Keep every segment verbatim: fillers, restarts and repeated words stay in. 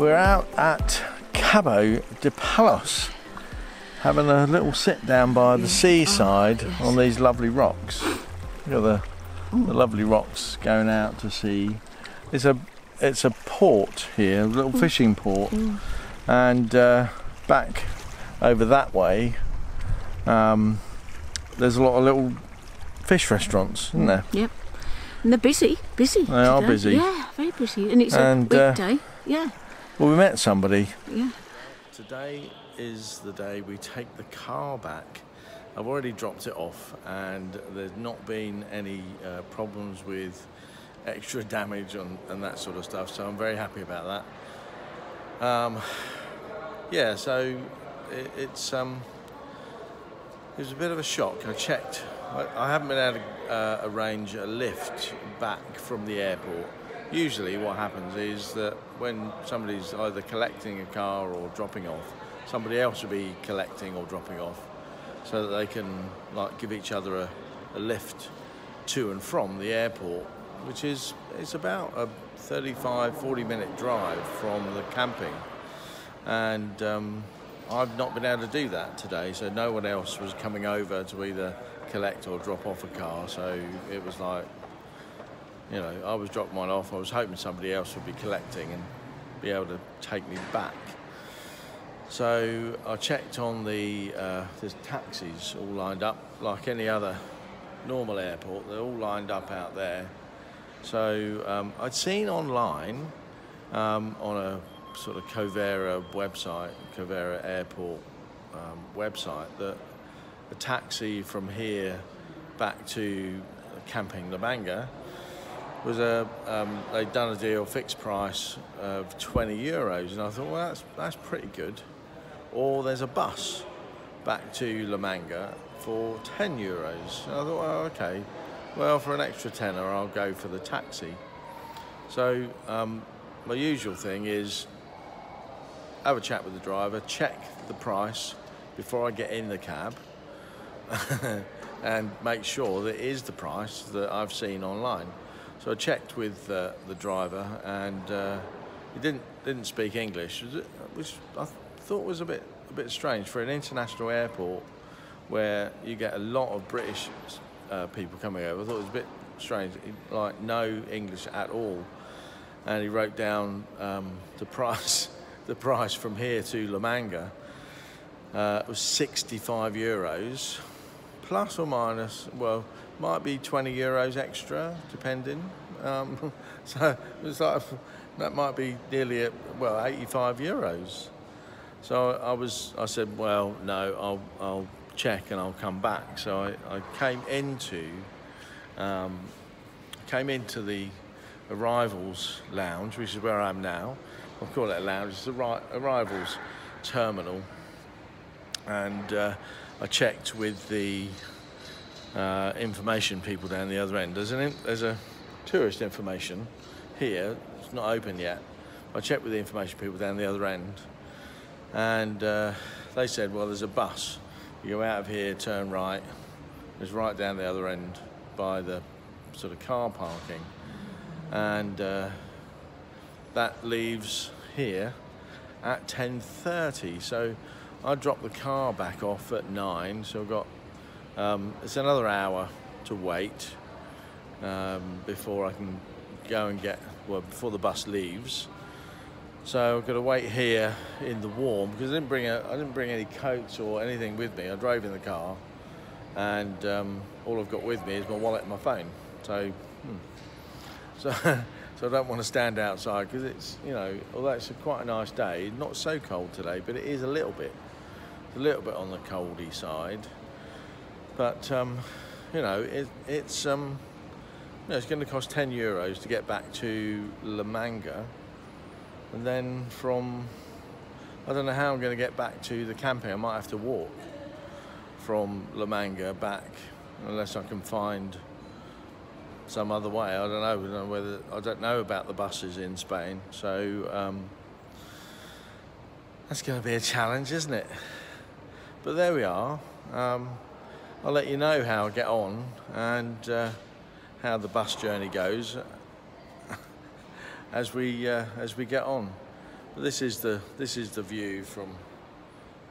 We're out at Cabo de Palos, having a little sit down by the seaside on these lovely rocks. Look at the, the lovely rocks going out to sea. It's a it's a port here, a little fishing port, and uh, back over that way, um, there's a lot of little fish restaurants, isn't there? Yep. And they're busy, busy. They today. are busy. Yeah, very busy. And it's and, a weekday, uh, yeah. Well, we met somebody. Yeah. Today is the day we take the car back. I've already dropped it off and there's not been any uh, problems with extra damage and, and that sort of stuff, so I'm very happy about that. Um, yeah, so it, it's um, it was a bit of a shock. I checked. I haven't been able to uh, arrange a lift back from the airport. Usually what happens is that when somebody's either collecting a car or dropping off, somebody else will be collecting or dropping off so that they can like give each other a, a lift to and from the airport, which is it's about a thirty-five, forty minute drive from the camping. And um, I've not been able to do that today, so no one else was coming over to either collect or drop off a car, so it was like, you know, I was dropping mine off, I was hoping somebody else would be collecting and be able to take me back. So I checked on the, uh, there's taxis all lined up, like any other normal airport, they're all lined up out there. So um, I'd seen online, um, on a sort of Corvera website, Corvera Airport um, website, that a taxi from here back to Camping La Manga was a, um, they'd done a deal, fixed price of twenty euros, and I thought, well, that's, that's pretty good. Or there's a bus back to La Manga for ten euros. And I thought, well, okay, well, for an extra tenner, I'll go for the taxi. So um, my usual thing is have a chat with the driver, check the price before I get in the cab, and make sure that it is the price that I've seen online. So I checked with uh, the driver, and uh, he didn't didn't speak English, which I th thought was a bit a bit strange for an international airport where you get a lot of British uh, people coming over. I thought it was a bit strange, like no English at all. And he wrote down um, the price the price from here to La Manga. Uh, it was sixty-five euros, plus or minus, well, might be twenty euros extra, depending. Um, so it was like, that might be nearly, at, well, eighty-five euros. So I was, I said, well, no, I'll, I'll check and I'll come back. So I, I came into, um, came into the arrivals lounge, which is where I am now. I'll call it a lounge, it's the arrivals terminal. And uh, I checked with the uh, information people down the other end. There's, an in there's a tourist information here, it's not open yet. I checked with the information people down the other end, and uh, they said, well, there's a bus. You go out of here, turn right. It's right down the other end by the sort of car parking. And uh, that leaves here at ten thirty. So I dropped the car back off at nine, so I've got, um, it's another hour to wait um, before I can go and get, well, before the bus leaves. So I've got to wait here in the warm, because I didn't bring, a, I didn't bring any coats or anything with me. I drove in the car, and um, all I've got with me is my wallet and my phone. So, hmm. so, so I don't want to stand outside, because it's, you know, although it's a quite a nice day, not so cold today, but it is a little bit. A little bit on the coldy side, but um, you know it, it's um, you know, it's going to cost ten euros to get back to La Manga, and then from I don't know how I'm going to get back to the camping. I might have to walk from La Manga back unless I can find some other way. I don't know, I don't know whether I don't know about the buses in Spain, so um, that's going to be a challenge, isn't it? But there we are. Um, I'll let you know how I get on and uh, how the bus journey goes as we uh, as we get on. This is the this is the view from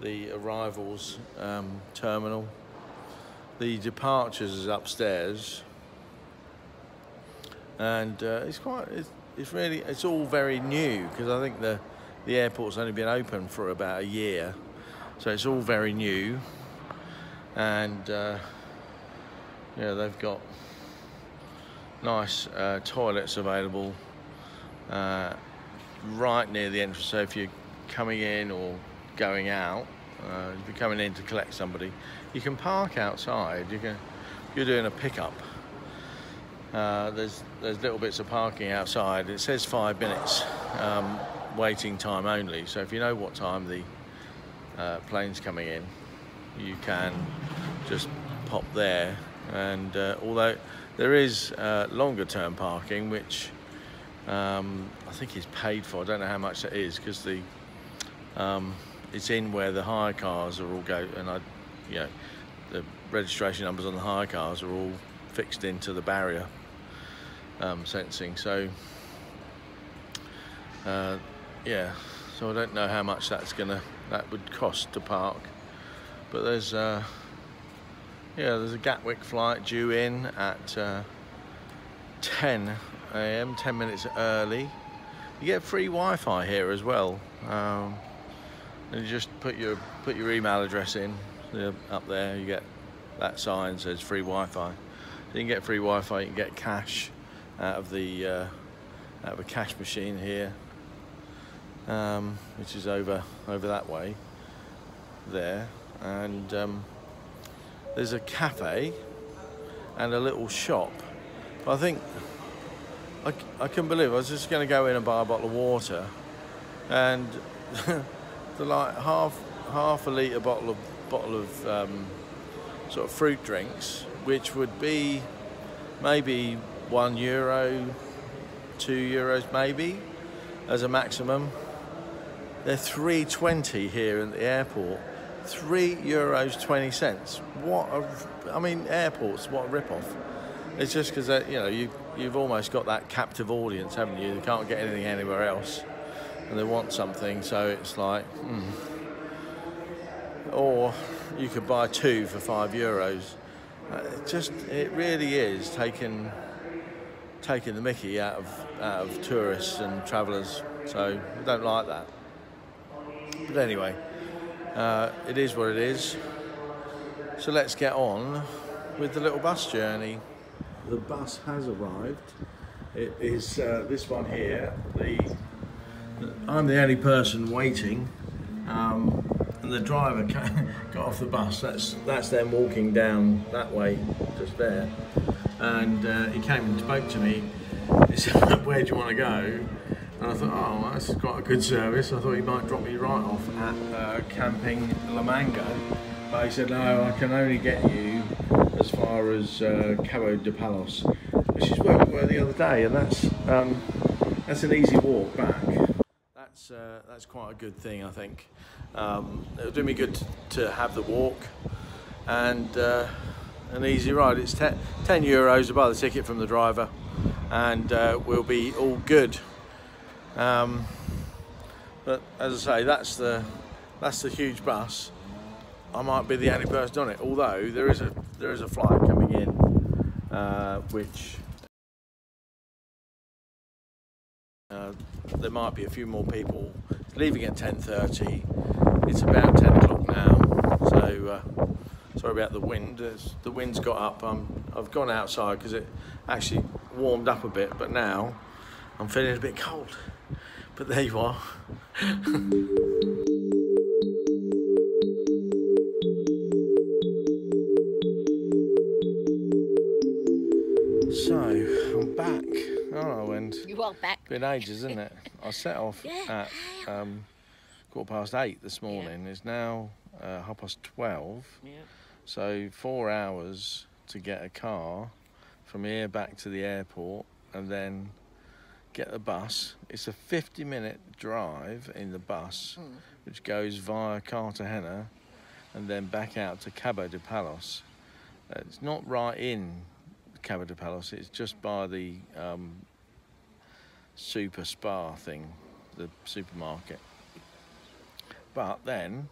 the arrivals um, terminal. The departures is upstairs, and uh, it's quite it's, it's really it's all very new, because I think the the airport's only been open for about a year, so it's all very new. And uh, yeah, they've got nice uh, toilets available uh, right near the entrance. So if you're coming in or going out, uh, if you're coming in to collect somebody, you can park outside. You can, you're doing a pickup. Uh, there's there's little bits of parking outside. It says five minutes um, waiting time only. So if you know what time the uh, plane's coming in, you can just pop there. And uh, although there is uh, longer term parking, which um, I think is paid for. I don't know how much that is, because the um, it's in where the hire cars are all go, and I, you know, the registration numbers on the hire cars are all fixed into the barrier um, sensing. So uh, yeah, so I don't know how much that's gonna that would cost to park. But there's uh, yeah, there's a Gatwick flight due in at uh, ten A M, ten minutes early. You get free Wi-Fi here as well, um, and you just put your put your email address in. So up there, you get that sign says free Wi-Fi. So you can get free Wi-Fi. You can get cash out of the uh, out of a cash machine here, um, which is over over that way there. And um, there's a cafe and a little shop. I think I, I couldn't believe it. I was just going to go in and buy a bottle of water, and the like half half a litre bottle of bottle of um, sort of fruit drinks, which would be maybe one euro, two euros maybe as a maximum. They're three twenty here at the airport. three euros twenty cents. What a, I mean, airports, what a rip-off. It's just because, you know, you, you've almost got that captive audience, haven't you? They can't get anything anywhere else, and they want something, so it's like, mm. Or you could buy two for five euros. It just, it really is taking, taking the mickey out of, out of tourists and travellers, so we don't like that. But anyway, Uh, it is what it is. So let's get on with the little bus journey. The bus has arrived. It is uh, this one here. The, I'm the only person waiting, um, and the driver got off the bus. That's that's them walking down that way, just there. And uh, he came and spoke to me. He said, "Where do you want to go?" And I thought, oh, that's quite a good service. I thought he might drop me right off at uh, Camping La Manga. But he said, no, I can only get you as far as uh, Cabo de Palos, which is where we were the other day, and that's um, that's an easy walk back. That's uh, that's quite a good thing, I think. Um, it'll do me good to have the walk and uh, an easy ride. It's ten, ten euros above the ticket from the driver, and uh, we'll be all good. Um, but as I say, that's the that's the huge bus. I might be the only person on it, although there is a there is a flight coming in, uh, which uh, there might be a few more people. It's leaving at ten thirty. It's about ten o'clock now, so uh, sorry about the wind. It's, the wind's got up. Um, I've gone outside because it actually warmed up a bit, but now I'm feeling a bit cold. But there you are. So, I'm back. Oh, and you are back. Been ages, isn't it? I set off yeah. at um, quarter past eight this morning. Yeah. It's now uh, half past twelve. Yeah. So, four hours to get a car from here back to the airport, and then get the bus. It's a fifty minute drive in the bus, mm. which goes via Cartagena and then back out to Cabo de Palos. Uh, it's not right in Cabo de Palos, it's just by the um, Super Spar thing, the supermarket. But then,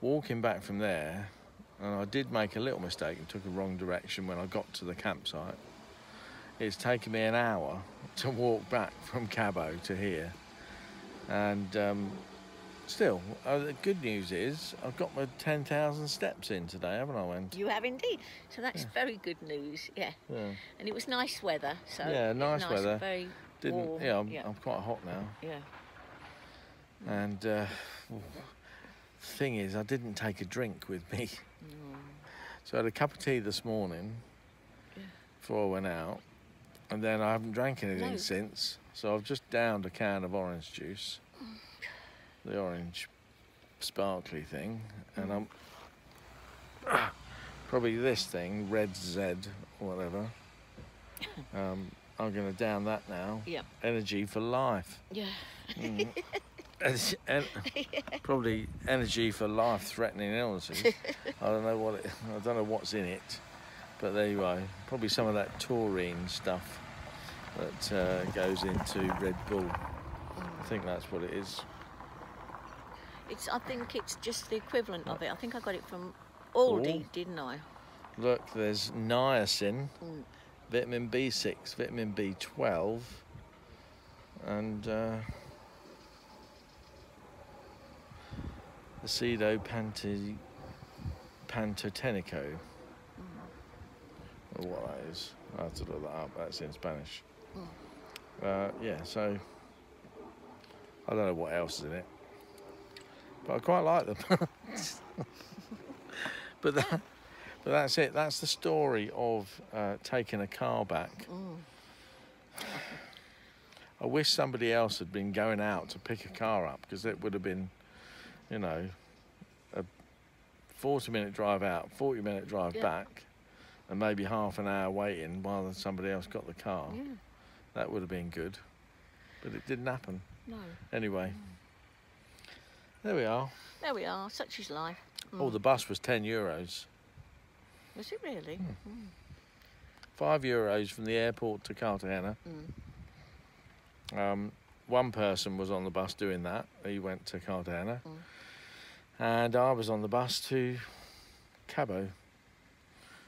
walking back from there, and I did make a little mistake and took a wrong direction when I got to the campsite. It's taken me an hour to walk back from Cabo to here. And um, still, uh, the good news is I've got my ten thousand steps in today, haven't I, Wendy? You have indeed. So that's yeah. very good news, yeah. yeah. And it was nice weather, so... Yeah, nice, nice weather. Very Didn't, warm. Yeah I'm, yeah, I'm quite hot now. Yeah. And uh, well, the thing is, I didn't take a drink with me. Mm. So I had a cup of tea this morning yeah. before I went out, and then I haven't drank anything no. since. So I've just downed a can of orange juice, the orange sparkly thing, and I'm ah, probably this thing, Red Zed or whatever. Um, I'm going to down that now. Yeah. Energy for life. Yeah. Mm. En probably energy for life-threatening illnesses. I don't know what it, I don't know what's in it, but there you go. Probably some of that taurine stuff that uh, goes into Red Bull. I think that's what it is. It's. I think it's just the equivalent of it. I think I got it from Aldi, Ooh. didn't I? Look, there's niacin, mm. vitamin B six, vitamin B twelve, and. Uh, Acido pantotenico, mm. or what that is. I have to look that up, that's in Spanish. Mm. Uh, yeah, so I don't know what else is in it, but I quite like them. but, that, but that's it, that's the story of uh, taking a car back. Mm. I wish somebody else had been going out to pick a car up, because it would have been, you know, a forty minute drive out, forty minute drive yeah. back, and maybe half an hour waiting while somebody else got the car. Yeah. That would have been good, but it didn't happen. No. Anyway, mm. there we are. There we are, such is life. Mm. Oh, the bus was ten euros. Was it really? Mm. Mm. Five euros from the airport to Cartagena. Mm. Um, one person was on the bus doing that. He went to Cartagena. Mm. And I was on the bus to Cabo.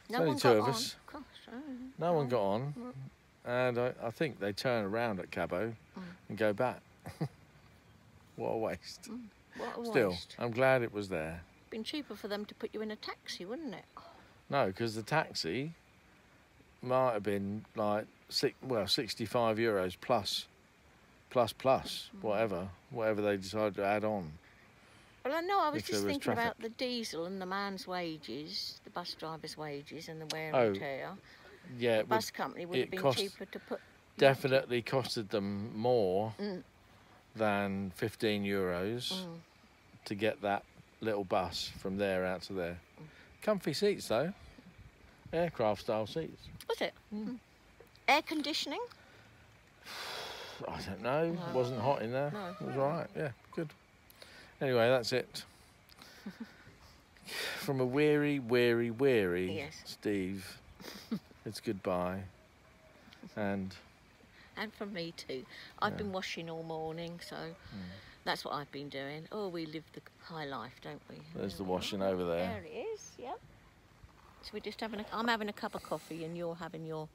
No only one two got of on. us. Gosh, oh. No oh. one got on. Mm. And I, I think they turn around at Cabo mm. and go back. What a waste. Mm. What a Still, waste. I'm glad it was there. Been cheaper for them to put you in a taxi, wouldn't it? No, because the taxi might have been like six, well, sixty-five euros plus, plus, plus, mm. whatever, whatever they decided to add on. Well, I know, I was just thinking about the diesel and the man's wages, the bus driver's wages and the wear and tear. Yeah, the bus company would have been cheaper to put... Definitely costed them more mm. than fifteen euros mm. to get that little bus from there out to there. Mm. Comfy seats, though. Aircraft-style seats. Was it? Mm. Air conditioning? I don't know. No. It wasn't hot in there. No. It was all right. Yeah, good. Anyway, that's it. From a weary, weary, weary yes. Steve, it's goodbye. And and from me too. I've yeah. been washing all morning, so mm. that's what I've been doing. Oh, we live the high life, don't we? There's the washing over there. There it is, yep. So we're just having a... I'm having a cup of coffee and you're having your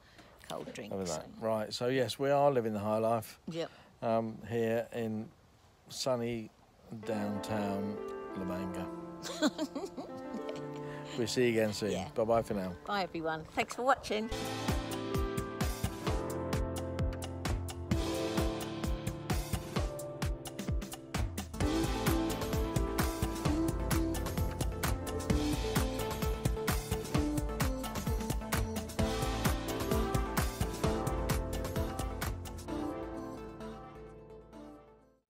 cold drink. Over that. So. Right, so yes, we are living the high life. Yep. Um, here in sunny... downtown La Manga. We'll see you again soon. Yeah. Bye bye for now. Bye everyone. Thanks for watching.